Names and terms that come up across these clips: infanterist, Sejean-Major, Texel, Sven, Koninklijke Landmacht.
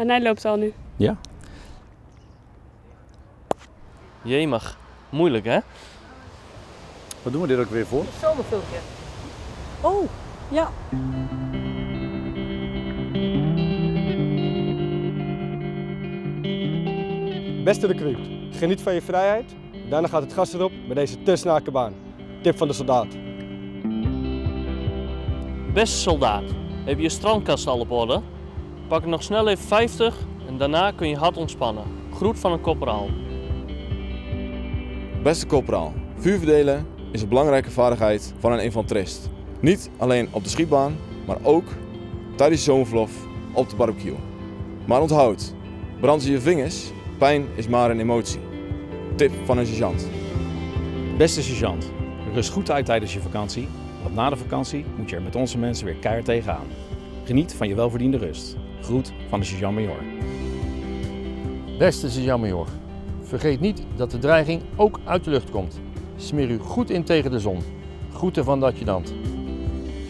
En hij loopt al nu. Ja. Jemig. Moeilijk, hè? Wat doen we dit ook weer voor? Een zomervulpje. Oh, ja. Beste de crew, geniet van je vrijheid. Daarna gaat het gas erop met deze te snake baan. Tip van de soldaat. Beste soldaat, heb je je strandkast al op orde? Pak nog snel even 50 en daarna kun je hard ontspannen. Groet van een korporaal. Beste korporaal, vuur verdelen is een belangrijke vaardigheid van een infanterist. Niet alleen op de schietbaan, maar ook tijdens zomerverlof op de barbecue. Maar onthoud, brand je vingers, pijn is maar een emotie. Tip van een sergeant. Beste sergeant, rust goed uit tijdens je vakantie, want na de vakantie moet je er met onze mensen weer keihard tegenaan. Geniet van je welverdiende rust. Groet van de Sejean-Major. Beste Sejean-Major, vergeet niet dat de dreiging ook uit de lucht komt. Smeer u goed in tegen de zon. Groeten van de adjudant.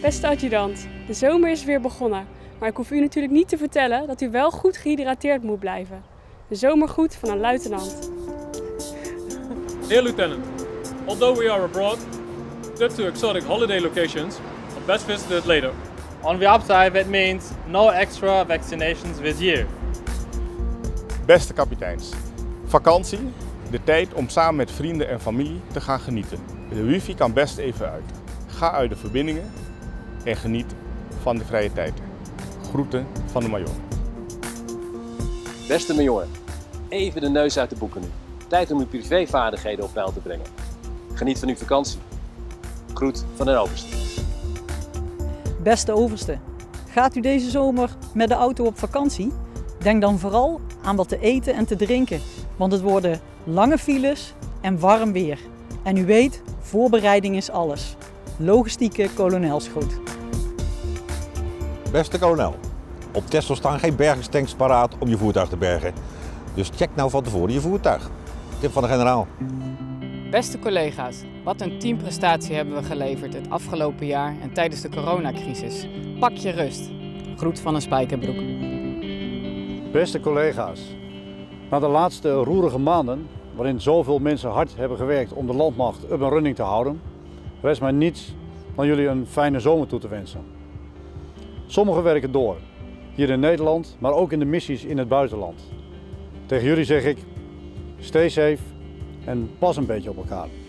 Beste adjudant, de zomer is weer begonnen. Maar ik hoef u natuurlijk niet te vertellen dat u wel goed gehydrateerd moet blijven. De zomergroet van een luitenant. Dear Lieutenant, although we are abroad, due to exotic holiday locations, are best visited later. On the upside, that means no extra vaccinations this year. Beste kapiteins, vakantie, de tijd om samen met vrienden en familie te gaan genieten. De wifi kan best even uit. Ga uit de verbindingen en geniet van de vrije tijd. Groeten van de majoor. Beste majoor, even de neus uit de boeken nu. Tijd om uw privévaardigheden op peil te brengen. Geniet van uw vakantie. Groet van de overste. Beste overste, gaat u deze zomer met de auto op vakantie? Denk dan vooral aan wat te eten en te drinken, want het worden lange files en warm weer. En u weet, voorbereiding is alles. Logistieke kolonelsgroet. Beste kolonel, op Texel staan geen bergingstanks paraat om je voertuig te bergen. Dus check nou van tevoren je voertuig. Tip van de generaal. Beste collega's, wat een teamprestatie hebben we geleverd het afgelopen jaar en tijdens de coronacrisis. Pak je rust. Groet van een spijkerbroek. Beste collega's, na de laatste roerige maanden, waarin zoveel mensen hard hebben gewerkt om de landmacht up and running te houden, rest mij niets dan jullie een fijne zomer toe te wensen. Sommigen werken door, hier in Nederland, maar ook in de missies in het buitenland. Tegen jullie zeg ik, stay safe en pas een beetje op elkaar.